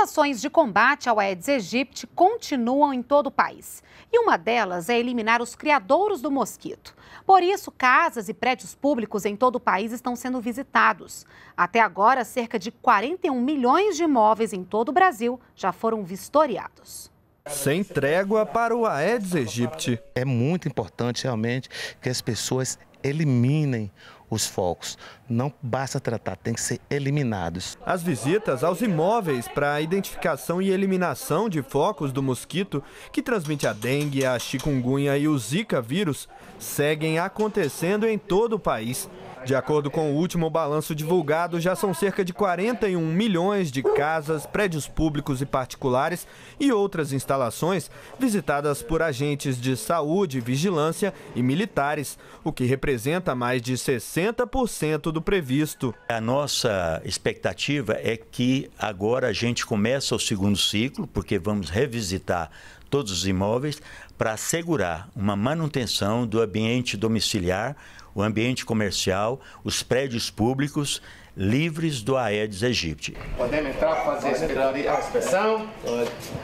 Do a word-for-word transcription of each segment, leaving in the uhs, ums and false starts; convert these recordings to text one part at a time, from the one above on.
ações de combate ao Aedes aegypti continuam em todo o país. E uma delas é eliminar os criadouros do mosquito. Por isso, casas e prédios públicos em todo o país estão sendo visitados. Até agora, cerca de quarenta e um milhões de imóveis em todo o Brasil já foram vistoriados. Sem trégua para o Aedes aegypti. É muito importante realmente que as pessoas eliminem os focos. Não basta tratar, tem que ser eliminados. As visitas aos imóveis para a identificação e eliminação de focos do mosquito, que transmite a dengue, a chikungunya e o zika vírus, seguem acontecendo em todo o país. De acordo com o último balanço divulgado, já são cerca de quarenta e um milhões de casas, prédios públicos e particulares e outras instalações visitadas por agentes de saúde, vigilância e militares, o que representa mais de sessenta por cento do previsto. A nossa expectativa é que agora a gente começa o segundo ciclo, porque vamos revisitar todos os imóveis para assegurar uma manutenção do ambiente domiciliar, o ambiente comercial, os prédios públicos livres do Aedes aegypti. Podemos entrar para fazer a inspeção?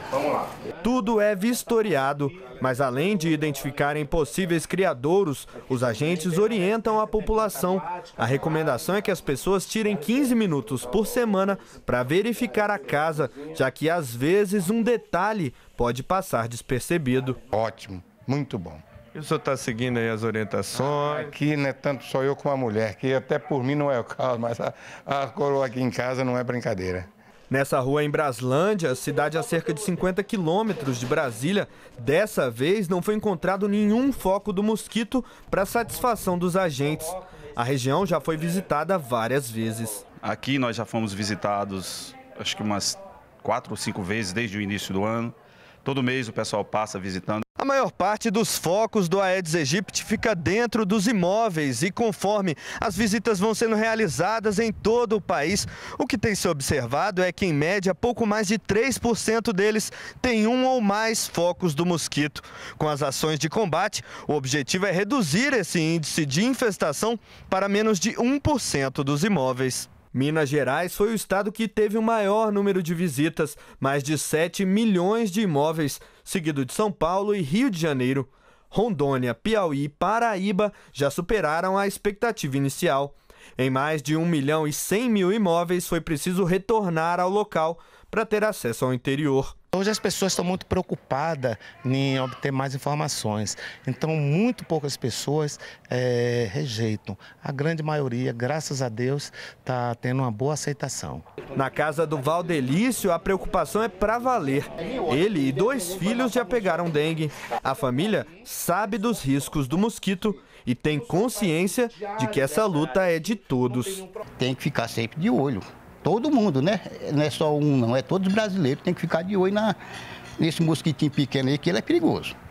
Vamos lá. Tudo é vistoriado, mas além de identificarem possíveis criadouros, os agentes orientam a população. A recomendação é que as pessoas tirem quinze minutos por semana para verificar a casa, já que às vezes um detalhe pode passar despercebido. Ótimo, muito bom. E o senhor está seguindo aí as orientações? Aqui não é tanto só eu como a mulher, que até por mim não é o caso, mas a, a coroa aqui em casa não é brincadeira. Nessa rua em Braslândia, cidade a cerca de cinquenta quilômetros de Brasília, dessa vez não foi encontrado nenhum foco do mosquito para satisfação dos agentes. A região já foi visitada várias vezes. Aqui nós já fomos visitados, acho que umas quatro ou cinco vezes desde o início do ano. Todo mês o pessoal passa visitando. A maior parte dos focos do Aedes aegypti fica dentro dos imóveis e conforme as visitas vão sendo realizadas em todo o país, o que tem se observado é que, em média, pouco mais de três por cento deles tem um ou mais focos do mosquito. Com as ações de combate, o objetivo é reduzir esse índice de infestação para menos de um por cento dos imóveis. Minas Gerais foi o estado que teve o maior número de visitas, mais de sete milhões de imóveis, seguido de São Paulo e Rio de Janeiro. Rondônia, Piauí e Paraíba já superaram a expectativa inicial. Em mais de um milhão e cem mil imóveis foi preciso retornar ao local para ter acesso ao interior. Hoje as pessoas estão muito preocupadas em obter mais informações, então muito poucas pessoas é, rejeitam. A grande maioria, graças a Deus, está tendo uma boa aceitação. Na casa do Valdelício, a preocupação é para valer. Ele e dois filhos já pegaram dengue. A família sabe dos riscos do mosquito e tem consciência de que essa luta é de todos. Tem que ficar sempre de olho. Todo mundo, né? Não é só um, não. É todos os brasileiros que tem que ficar de olho na, nesse mosquitinho pequeno aí, que ele é perigoso.